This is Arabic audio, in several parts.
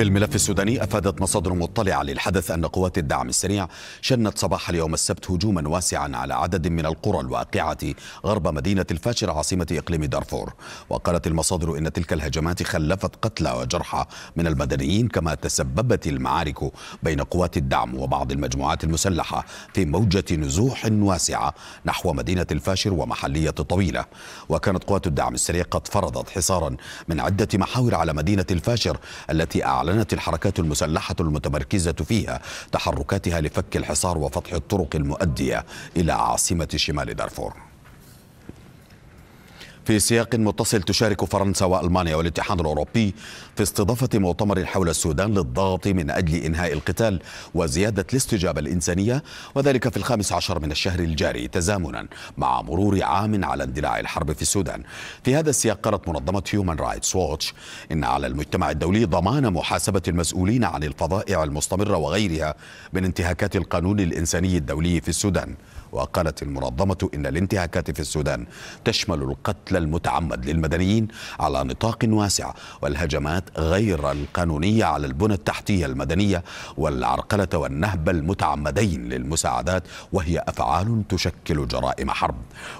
في الملف السوداني، أفادت مصادر مطلعة للحدث أن قوات الدعم السريع شنت صباح اليوم السبت هجوما واسعا على عدد من القرى الواقعة غرب مدينة الفاشر عاصمة إقليم دارفور. وقالت المصادر إن تلك الهجمات خلفت قتلى وجرحى من المدنيين، كما تسببت المعارك بين قوات الدعم وبعض المجموعات المسلحة في موجة نزوح واسعة نحو مدينة الفاشر ومحلية طويلة. وكانت قوات الدعم السريع قد فرضت حصارا من عدة محاور على مدينة الفاشر التي أعلنت الحركات المسلحة المتمركزة فيها تحركاتها لفك الحصار وفتح الطرق المؤدية إلى عاصمة شمال دارفور. في سياق متصل، تشارك فرنسا وألمانيا والاتحاد الأوروبي في استضافة مؤتمر حول السودان للضغط من أجل إنهاء القتال وزيادة الاستجابة الإنسانية، وذلك في 15 من الشهر الجاري، تزامنا مع مرور عام على اندلاع الحرب في السودان. في هذا السياق قالت منظمة هيومن رايتس ووتش إن على المجتمع الدولي ضمان محاسبة المسؤولين عن الفظائع المستمرة وغيرها من انتهاكات القانون الإنساني الدولي في السودان. وقالت المنظمة إن الانتهاكات في السودان تشمل القتل المتعمد للمدنيين على نطاق واسع، والهجمات غير القانونية على البنى التحتية المدنية، والعرقلة والنهب المتعمدين للمساعدات، وهي أفعال تشكل جرائم حرب.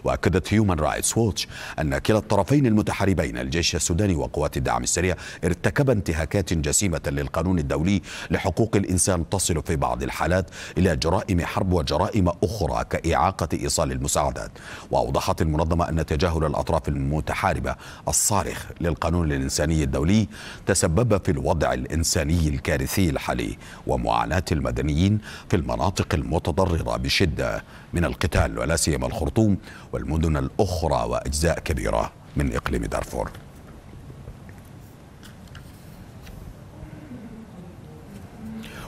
وأكدت هيومن رايتس ووتش أن كلا الطرفين المتحاربين، الجيش السوداني وقوات الدعم السريع، ارتكب انتهاكات جسيمة للقانون الدولي لحقوق الإنسان تصل في بعض الحالات إلى جرائم حرب وجرائم أخرى إعاقة إيصال المساعدات. وأوضحت المنظمة أن تجاهل الأطراف المتحاربة الصارخ للقانون الإنساني الدولي تسبب في الوضع الإنساني الكارثي الحالي ومعاناة المدنيين في المناطق المتضررة بشدة من القتال، ولا سيما الخرطوم والمدن الأخرى وأجزاء كبيرة من إقليم دارفور.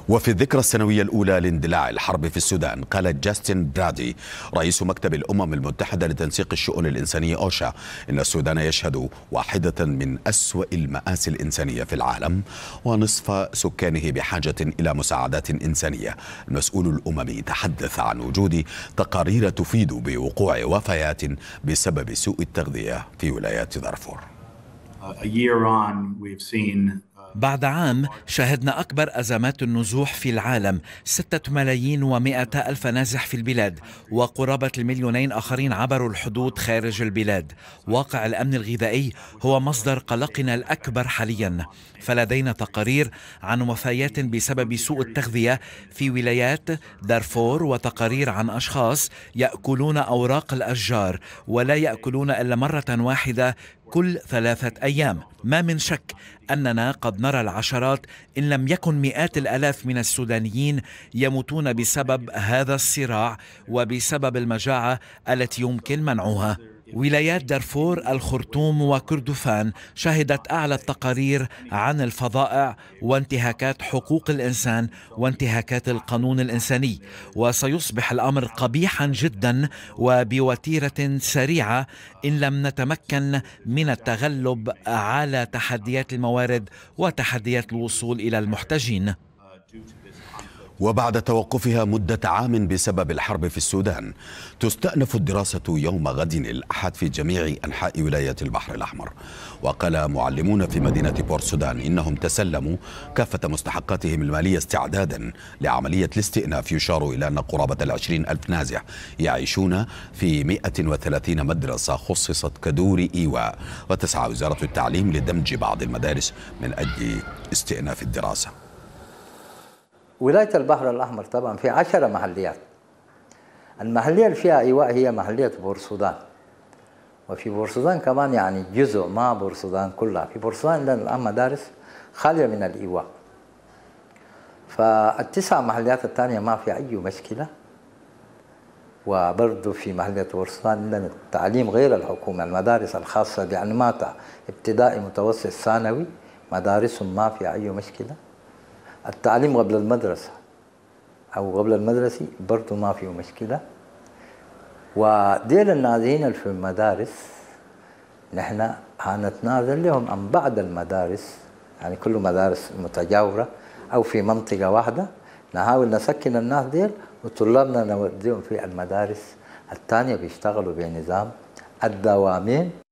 وفي الذكرى السنوية الأولى لاندلاع الحرب في السودان، قال جاستن برادي رئيس مكتب الأمم المتحدة لتنسيق الشؤون الإنسانية أوشا إن السودان يشهد واحدة من أسوأ المآسي الإنسانية في العالم، ونصف سكانه بحاجة إلى مساعدات إنسانية. المسؤول الأممي تحدث عن وجود تقارير تفيد بوقوع وفيات بسبب سوء التغذية في ولايات دارفور. بعد عام شهدنا أكبر أزمات النزوح في العالم، 6,100,000 نازح في البلاد، وقرابة 2 مليون آخرين عبروا الحدود خارج البلاد. واقع الأمن الغذائي هو مصدر قلقنا الأكبر حاليا، فلدينا تقارير عن وفيات بسبب سوء التغذية في ولايات دارفور، وتقارير عن أشخاص يأكلون أوراق الأشجار ولا يأكلون إلا مرة واحدة كل 3 أيام. ما من شك أننا قد نرى العشرات إن لم يكن مئات الآلاف من السودانيين يموتون بسبب هذا الصراع وبسبب المجاعة التي يمكن منعها. ولايات دارفور، الخرطوم وكردفان شهدت أعلى التقارير عن الفظائع وانتهاكات حقوق الإنسان وانتهاكات القانون الإنساني، وسيصبح الأمر قبيحا جدا وبوتيرة سريعة إن لم نتمكن من التغلب على تحديات الموارد وتحديات الوصول إلى المحتاجين. وبعد توقفها مدة عام بسبب الحرب في السودان، تستأنف الدراسة يوم غد الأحد في جميع أنحاء ولاية البحر الأحمر. وقال معلمون في مدينة بور سودان إنهم تسلموا كافة مستحقاتهم المالية استعدادا لعملية الاستئناف. يشار إلى أن قرابة 20,000 نازح يعيشون في 130 مدرسة خصصت كدور إيواء، وتسعى وزارة التعليم لدمج بعض المدارس من أجل استئناف الدراسة. ولاية البحر الأحمر طبعا في 10 محليات. المحلية اللي فيها إيواء هي محلية بور سودان، وفي بور سودان كمان يعني جزء مع بور سودان كلها. في بور سودان عندنا الآن مدارس خالية من الإيواء، فالتسع محليات الثانية ما فيها أي مشكلة. وبرضه في محلية بور سودان عندنا التعليم غير الحكومي، المدارس الخاصة بأنماطها ابتدائي متوسط ثانوي، مدارسهم ما فيها أي مشكلة. التعليم قبل المدرسة أو قبل المدرسي برضو ما فيه مشكلة. وديل النازحين في المدارس نحن هنتنازل لهم عن بعض المدارس، يعني كل مدارس متجاورة أو في منطقة واحدة، نحاول نسكن الناس ديل وطلابنا نوديهم في المدارس الثانية بيشتغلوا بنظام الدوامين.